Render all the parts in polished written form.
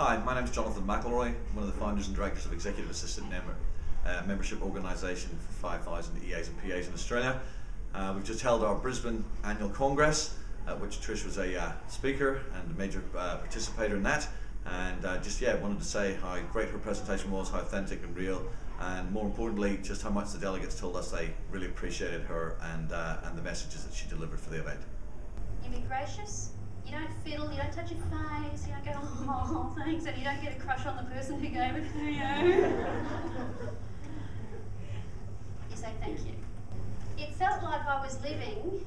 Hi, my name is Jonathan McElroy. I'm one of the founders and directors of Executive Assistant Network, a membership organisation for 5,000 EAs and PAs in Australia. We've just held our Brisbane annual congress, at which Trish was a speaker and a major participator in that. And wanted to say how great her presentation was, how authentic and real, and more importantly, just how much the delegates told us they really appreciated her and the messages that she delivered for the event. You be gracious. You don't fiddle, you don't touch your face, you don't go, oh, thanks, and you don't get a crush on the person who gave it to you. You say thank you. It felt like I was living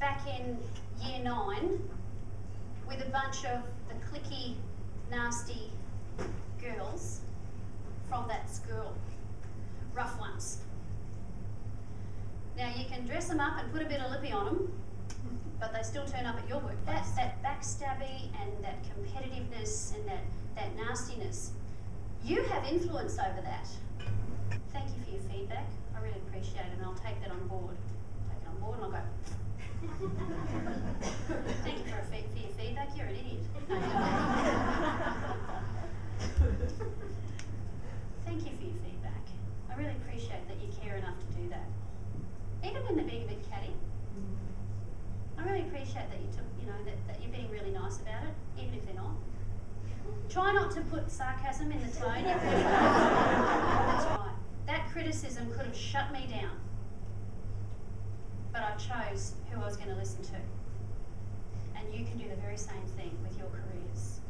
back in year 9 with a bunch of the cliquey, nasty girls from that school. Rough ones. Now you can dress them up and put a bit of lippy on them, but they still turn up at your workplace. That backstabby and that competitiveness and that nastiness. You have influence over that. Thank you for your feedback. I really appreciate it, and I'll take that on board. Take it on board and I'll go, thank you for your feedback, you're an idiot. Thank you for your feedback. I really appreciate that you care enough to do that. Even when they're being a bit catty, I really appreciate that you took, that you're being really nice about it, even if they're not. Try not to put sarcasm in the tone. That's right. That criticism could have shut me down, but I chose who I was going to listen to. And you can do the very same thing with your careers.